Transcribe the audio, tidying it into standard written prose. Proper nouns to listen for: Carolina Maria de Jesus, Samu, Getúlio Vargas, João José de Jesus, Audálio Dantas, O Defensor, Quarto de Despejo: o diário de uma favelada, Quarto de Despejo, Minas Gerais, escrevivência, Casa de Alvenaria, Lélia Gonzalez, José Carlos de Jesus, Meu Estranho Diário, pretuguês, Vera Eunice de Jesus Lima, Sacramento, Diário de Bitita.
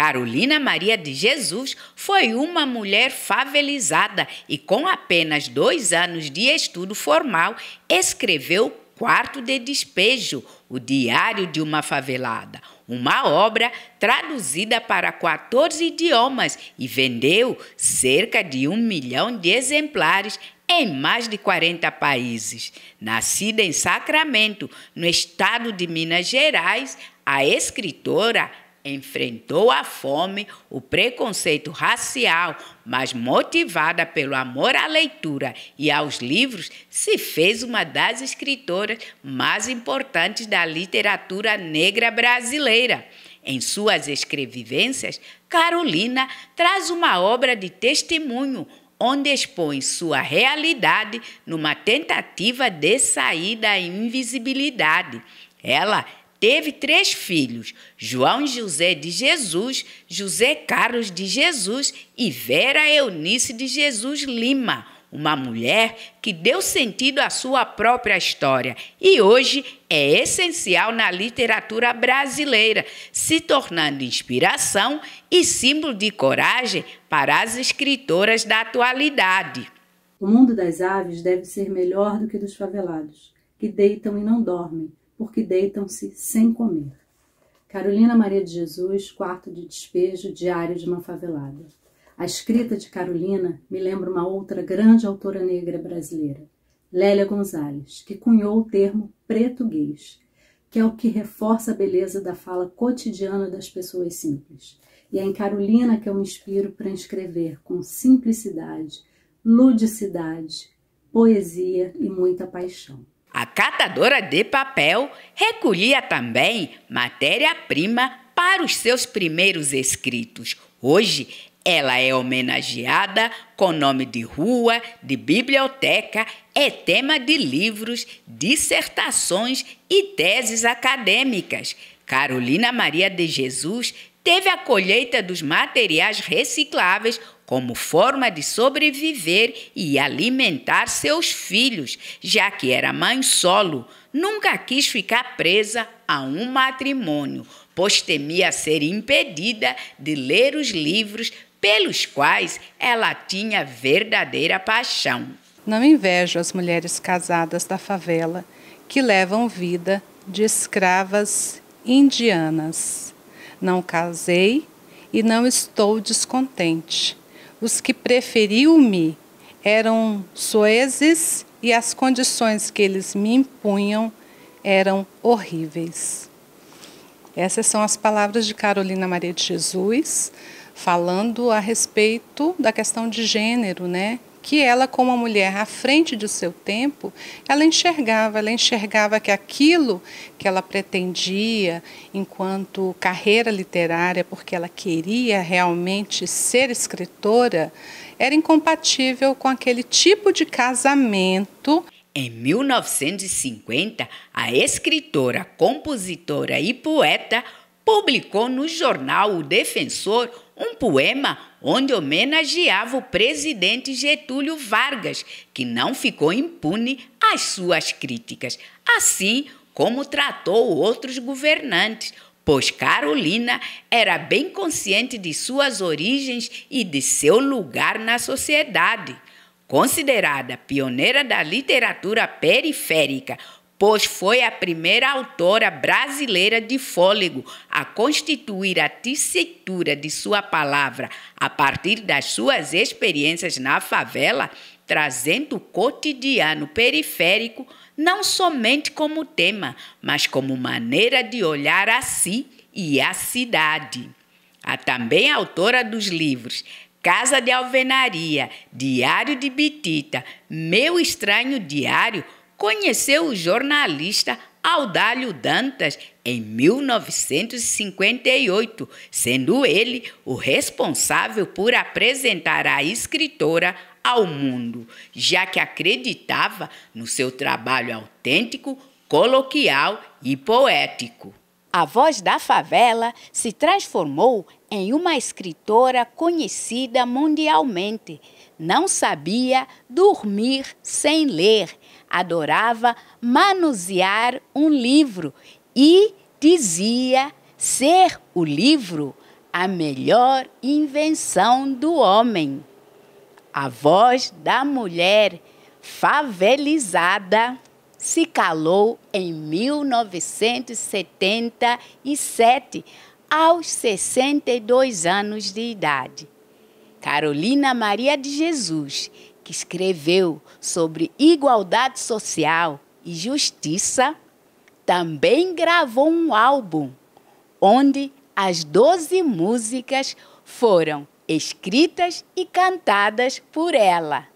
Carolina Maria de Jesus foi uma mulher favelizada e, com apenas 2 anos de estudo formal, escreveu Quarto de Despejo, o Diário de uma Favelada, uma obra traduzida para 14 idiomas e vendeu cerca de 1 milhão de exemplares em mais de 40 países. Nascida em Sacramento, no estado de Minas Gerais, a escritora enfrentou a fome, o preconceito racial, mas motivada pelo amor à leitura e aos livros, se fez uma das escritoras mais importantes da literatura negra brasileira. Em suas escrevivências, Carolina traz uma obra de testemunho, onde expõe sua realidade numa tentativa de sair da invisibilidade. Ela teve 3 filhos, João José de Jesus, José Carlos de Jesus e Vera Eunice de Jesus Lima, uma mulher que deu sentido à sua própria história e hoje é essencial na literatura brasileira, se tornando inspiração e símbolo de coragem para as escritoras da atualidade. O mundo das aves deve ser melhor do que dos favelados, que deitam e não dormem, porque deitam-se sem comer. Carolina Maria de Jesus, Quarto de Despejo, Diário de uma Favelada. A escrita de Carolina me lembra uma outra grande autora negra brasileira, Lélia Gonzalez, que cunhou o termo pretuguês, que é o que reforça a beleza da fala cotidiana das pessoas simples. E é em Carolina que eu me inspiro para escrever com simplicidade, ludicidade, poesia e muita paixão. A catadora de papel recolhia também matéria-prima para os seus primeiros escritos. Hoje, ela é homenageada com nome de rua, de biblioteca, é tema de livros, dissertações e teses acadêmicas. Carolina Maria de Jesus teve a colheita dos materiais recicláveis como forma de sobreviver e alimentar seus filhos, já que era mãe solo. Nunca quis ficar presa a um matrimônio, pois temia ser impedida de ler os livros pelos quais ela tinha verdadeira paixão. Não invejo as mulheres casadas da favela que levam vida de escravas indianas. Não casei e não estou descontente. Os que preferiam-me eram soezes e as condições que eles me impunham eram horríveis. Essas são as palavras de Carolina Maria de Jesus, falando a respeito da questão de gênero, né? Que ela, como uma mulher à frente de seu tempo, ela enxergava que aquilo que ela pretendia enquanto carreira literária, porque ela queria realmente ser escritora, era incompatível com aquele tipo de casamento. Em 1950, a escritora, compositora e poeta publicou no jornal O Defensor um poema onde homenageava o presidente Getúlio Vargas, que não ficou impune às suas críticas, assim como tratou outros governantes, pois Carolina era bem consciente de suas origens e de seu lugar na sociedade. Considerada pioneira da literatura periférica, pois foi a primeira autora brasileira de fôlego a constituir a tessitura de sua palavra a partir das suas experiências na favela, trazendo o cotidiano periférico não somente como tema, mas como maneira de olhar a si e à cidade. Há também a autora dos livros Casa de Alvenaria, Diário de Bitita, Meu Estranho Diário, conheceu o jornalista Audálio Dantas em 1958, sendo ele o responsável por apresentar a escritora ao mundo, já que acreditava no seu trabalho autêntico, coloquial e poético. A voz da favela se transformou em uma escritora conhecida mundialmente. Não sabia dormir sem ler. Adorava manusear um livro e dizia ser o livro. a melhor invenção do homem, a voz da mulher favelizada se calou em 1977, aos 62 anos de idade. Carolina Maria de Jesus, que escreveu sobre igualdade social e justiça, também gravou um álbum onde as 12 músicas foram escritas e cantadas por ela.